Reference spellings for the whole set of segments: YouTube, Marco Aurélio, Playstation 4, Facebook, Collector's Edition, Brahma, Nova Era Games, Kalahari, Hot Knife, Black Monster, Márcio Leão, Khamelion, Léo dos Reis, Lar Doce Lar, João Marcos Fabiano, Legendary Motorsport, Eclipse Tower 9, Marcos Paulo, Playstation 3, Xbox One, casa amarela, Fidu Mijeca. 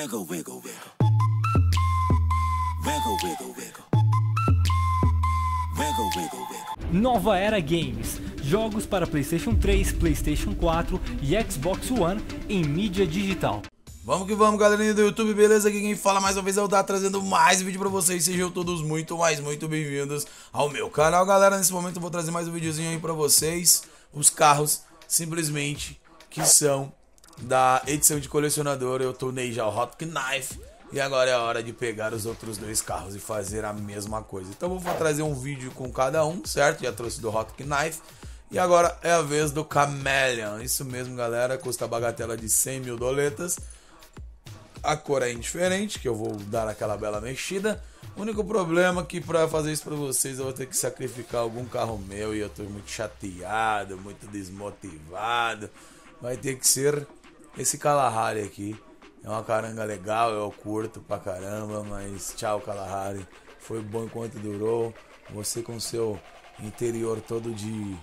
Wiggle, wiggle, wiggle. Wiggle, wiggle, wiggle. Wiggle, wiggle, wiggle. Nova Era Games. Jogos para Playstation 3, Playstation 4 e Xbox One em mídia digital. Vamos que vamos, galerinha do YouTube, beleza? Aqui quem fala mais uma vez é o Dá, trazendo mais vídeo pra vocês. Sejam todos muito, mas muito bem-vindos ao meu canal, galera. Nesse momento eu vou trazer mais um videozinho aí pra vocês. Os carros, simplesmente, que são da edição de colecionador. Eu tornei já o Hot Knife e agora é a hora de pegar os outros dois carros e fazer a mesma coisa. Então eu vou trazer um vídeo com cada um, certo? Já trouxe do Hot Knife. E agora é a vez do Khamelion. Isso mesmo, galera, custa a bagatela de 100 mil doletas. A cor é indiferente, que eu vou dar aquela bela mexida. O único problema é que para fazer isso para vocês eu vou ter que sacrificar algum carro meu. E eu tô muito chateado, muito desmotivado. Vai ter que ser esse Kalahari aqui. É uma caranga legal, eu curto pra caramba. Mas tchau, Kalahari. Foi bom enquanto durou. Você com seu interior todo de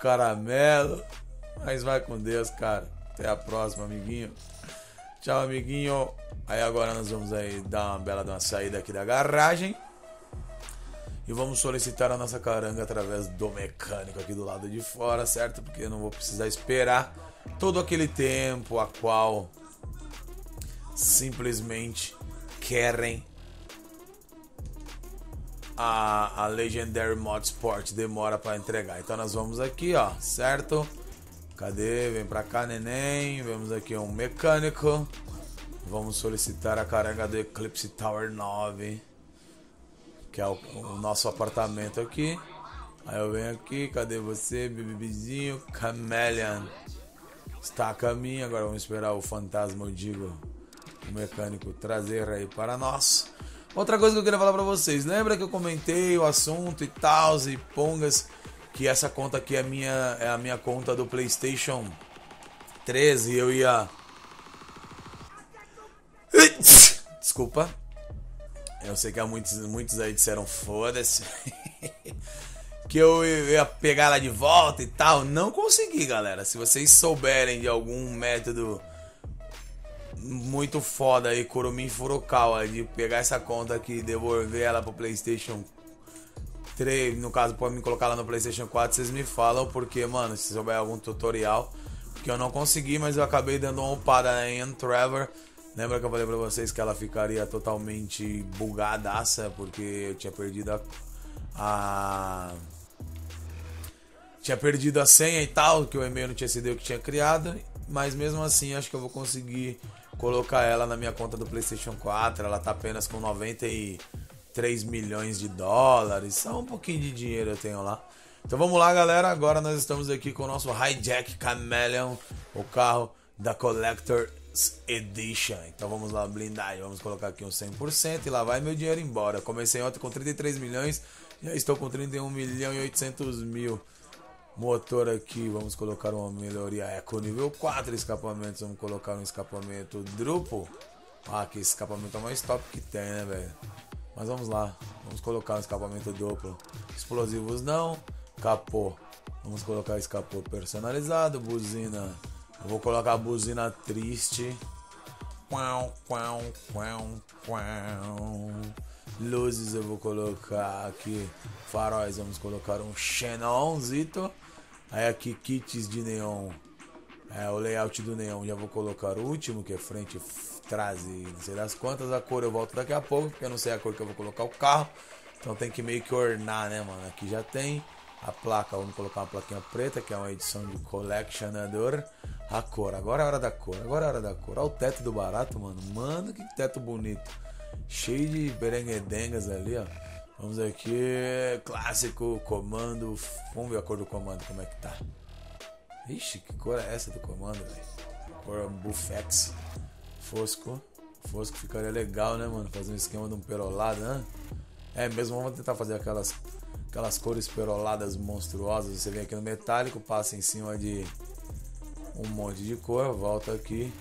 caramelo. Mas vai com Deus, cara. Até a próxima, amiguinho. Tchau, amiguinho. Aí agora nós vamos aí dar uma bela de uma saída aqui da garagem. E vamos solicitar a nossa caranga através do mecânico aqui do lado de fora, certo? Porque eu não vou precisar esperar todo aquele tempo a qual simplesmente querem a Legendary Motorsport demora para entregar. Então nós vamos aqui, ó, certo? Cadê? Vem pra cá, neném. Vemos aqui um mecânico. Vamos solicitar a caranga do Eclipse Tower 9, que é o nosso apartamento aqui. Aí eu venho aqui. Cadê você, bebezinho? Khamelion está a caminho. Agora vamos esperar o fantasma, eu digo, o mecânico trazer aí para nós. Outra coisa que eu queria falar pra vocês. Lembra que eu comentei o assunto e tal, e pongas, que essa conta aqui é a minha conta do Playstation 13. Eu ia... Desculpa. Eu sei que há muitos aí disseram foda-se. Que eu ia pegar ela de volta e tal. Não consegui, galera. Se vocês souberem de algum método muito foda aí, curumim furukawa, de pegar essa conta aqui e devolver ela pro Playstation 3, no caso, pode me colocar lá no Playstation 4, vocês me falam, porque, mano, se souber algum tutorial, que eu não consegui, mas eu acabei dando uma upada em Trevor. Lembra que eu falei pra vocês que ela ficaria totalmente bugadaça, porque eu tinha perdido a... Tinha perdido a senha e tal, que o e-mail não tinha sido eu que tinha criado, mas mesmo assim, acho que eu vou conseguir colocar ela na minha conta do Playstation 4, ela tá apenas com 93 milhões de dólares, só um pouquinho de dinheiro eu tenho lá. Então vamos lá, galera, agora nós estamos aqui com o nosso Hijack Khamelion, o carro da Collector's Edition. Então vamos lá, blindagem, vamos colocar aqui um 100% e lá vai meu dinheiro embora. Eu comecei ontem com 33 milhões, já estou com 31 milhões e 800 mil. Motor aqui, vamos colocar uma melhoria eco nível 4, escapamentos, vamos colocar um escapamento duplo. Ah, que escapamento é o mais top que tem, né, velho? Mas vamos lá, vamos colocar um escapamento duplo. Explosivos não, capô. Vamos colocar esse capô personalizado, buzina. Eu vou colocar a buzina triste. Luzes eu vou colocar aqui. Faróis, vamos colocar um xenonzito. Aí aqui kits de neon. É, o layout do neon já vou colocar o último, que é frente, trás e não sei das quantas. A cor eu volto daqui a pouco, porque eu não sei a cor que eu vou colocar o carro. Então tem que meio que ornar, né, mano? Aqui já tem a placa, vamos colocar uma plaquinha preta, que é uma edição de colecionador. A cor, agora é a hora da cor, agora é a hora da cor. Olha o teto do barato, mano. Mano, que teto bonito. Cheio de berenguedengas ali, ó. Vamos aqui, clássico, comando. Vamos ver a cor do comando, como é que tá. Ixi, que cor é essa do comando, velho? Cor Bufex. Fosco. Fosco ficaria legal, né, mano? Fazer um esquema de um perolado, né? É mesmo, vamos tentar fazer aquelas cores peroladas monstruosas. Você vem aqui no metálico, passa em cima de um monte de cor. Volta aqui.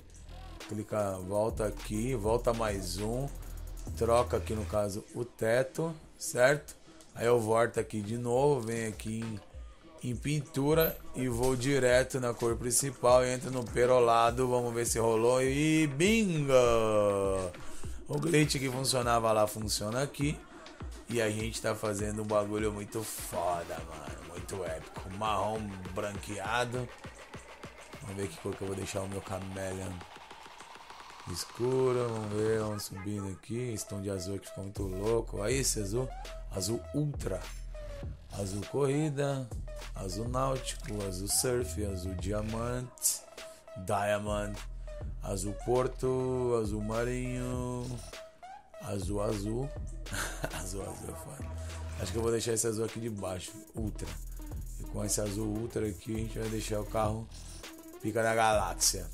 Clica, volta aqui. Volta mais um. Troca aqui, no caso, o teto, certo? Aí eu volto aqui de novo. Vem aqui em pintura e vou direto na cor principal. Entro no perolado, vamos ver se rolou e bingo! O glitch que funcionava lá funciona aqui. E a gente tá fazendo um bagulho muito foda, mano. Muito épico. Marrom branqueado. Vamos ver que cor que eu vou deixar o meu Khamelion. Escuro, vamos ver. Vamos subindo aqui. Esse tom de azul que ficou muito louco. Aí esse azul. Azul ultra. Azul corrida. Azul náutico. Azul surf. Azul diamante. Diamond. Azul porto. Azul marinho. Azul azul. Azul azul, foda. Acho que eu vou deixar esse azul aqui de baixo, ultra. E com esse azul ultra aqui a gente vai deixar o carro pica da galáxia.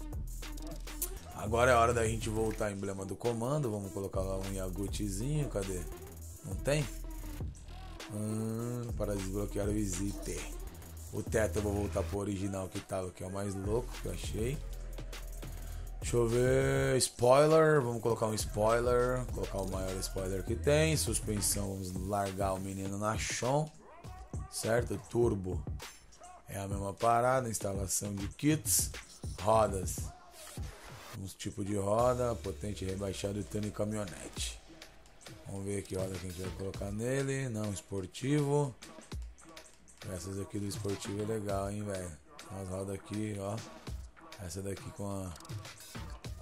Agora é hora da gente voltar ao emblema do comando. Vamos colocar lá um Yagutizinho. Cadê? Não tem? Para desbloquear o visite. O teto eu vou voltar pro original que tava, que é o mais louco que eu achei. Deixa eu ver. Spoiler, vamos colocar um spoiler. Colocar o maior spoiler que tem. Suspensão, vamos largar o menino na chão. Certo? Turbo é a mesma parada. Instalação de kits. Rodas, um tipo de roda, potente, rebaixado, tênis, caminhonete. Vamos ver que roda que a gente vai colocar nele. Não, esportivo. Essas aqui do esportivo é legal, hein, velho. As rodas aqui, ó. Essa daqui com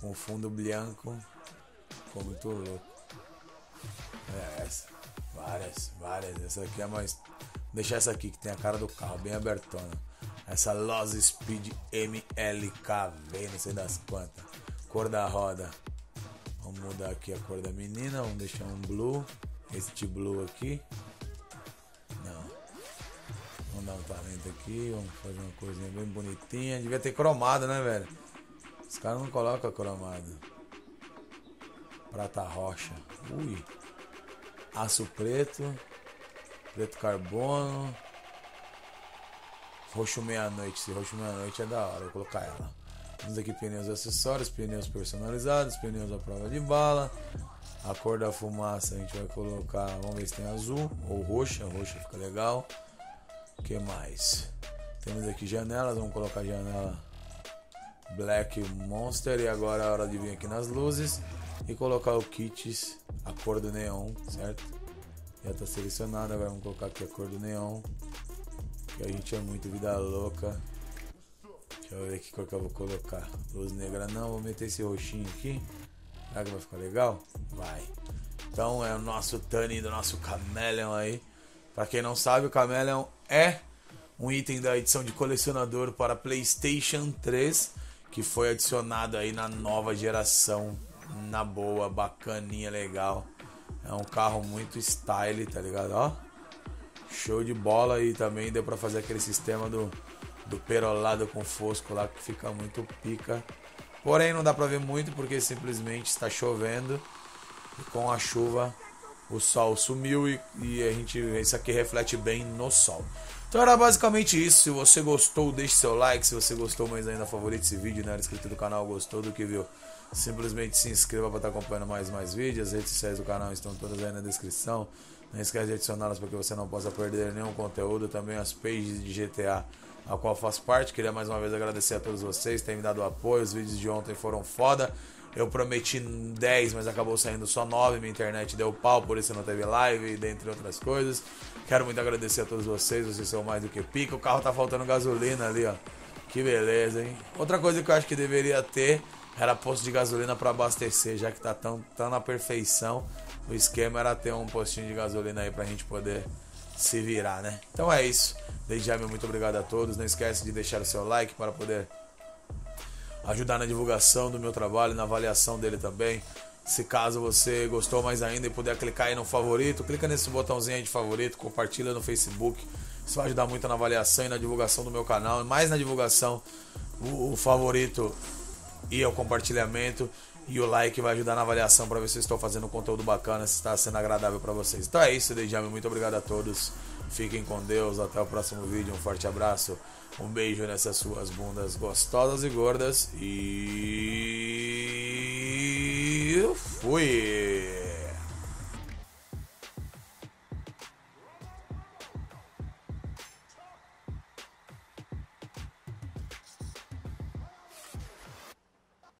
o fundo branco. Ficou muito louco. É essa. Várias, várias. Essa aqui é mais... Vou deixar essa aqui que tem a cara do carro, bem abertona. Essa Loz Speed MLKV, não sei das quantas. Cor da roda. Vamos mudar aqui a cor da menina. Vamos deixar um blue. Este blue aqui. Não. Vamos dar um talento aqui, vamos fazer uma coisinha bem bonitinha. Devia ter cromado, né, velho? Os caras não colocam cromado. Prata rocha. Ui. Aço preto. Preto carbono. Roxo meia-noite. Esse roxo meia-noite é da hora, vou colocar ela. Temos aqui pneus acessórios, pneus personalizados, pneus à prova de bala. A cor da fumaça a gente vai colocar, vamos ver se tem azul ou roxa. Roxa fica legal. O que mais? Temos aqui janelas, vamos colocar a janela Black Monster. E agora é hora de vir aqui nas luzes e colocar o kits, a cor do neon, certo? Já está selecionada, agora vamos colocar aqui a cor do neon, que a gente é muito vida louca. Deixa eu ver que cor que eu vou colocar. Luz negra não, vou meter esse roxinho aqui. Será que vai ficar legal? Vai. Então é o nosso tanning do nosso Khamelion aí. Pra quem não sabe, o Khamelion é um item da edição de colecionador para Playstation 3, que foi adicionado aí na nova geração, na boa, bacaninha, legal. É um carro muito style, tá ligado? Ó, show de bola. E também deu pra fazer aquele sistema do perolado com fosco lá, que fica muito pica. Porém, não dá pra ver muito, porque simplesmente está chovendo, e com a chuva... O sol sumiu e a gente, isso aqui reflete bem no sol. Então era basicamente isso. Se você gostou, deixe seu like. Se você gostou, mas ainda favorite esse vídeo, não era inscrito do canal, gostou do que viu, simplesmente se inscreva para estar acompanhando mais vídeos. As redes sociais do canal estão todas aí na descrição. Não esquece de adicioná-las para que você não possa perder nenhum conteúdo. Também as pages de GTA, a qual eu faço parte. Queria mais uma vez agradecer a todos vocês que têm me dado apoio. Os vídeos de ontem foram foda. Eu prometi 10, mas acabou saindo só 9. Minha internet deu pau, por isso não teve live, dentre outras coisas. Quero muito agradecer a todos vocês. Vocês são mais do que pica. O carro tá faltando gasolina ali, ó. Que beleza, hein? Outra coisa que eu acho que deveria ter era posto de gasolina para abastecer, já que tá tão na perfeição. O esquema era ter um postinho de gasolina aí pra gente poder se virar, né? Então é isso. Desde já, meu muito obrigado a todos. Não esquece de deixar o seu like para poder... ajudar na divulgação do meu trabalho, na avaliação dele também. Se caso você gostou mais ainda e puder clicar aí no favorito, clica nesse botãozinho aí de favorito, compartilha no Facebook. Isso vai ajudar muito na avaliação e na divulgação do meu canal. Mais na divulgação, o favorito e o compartilhamento. E o like vai ajudar na avaliação para ver se eu estou fazendo um conteúdo bacana, se está sendo agradável para vocês. Então é isso, desde já, muito obrigado a todos. Fiquem com Deus, até o próximo vídeo, um forte abraço, um beijo nessas suas bundas gostosas e gordas e... fui!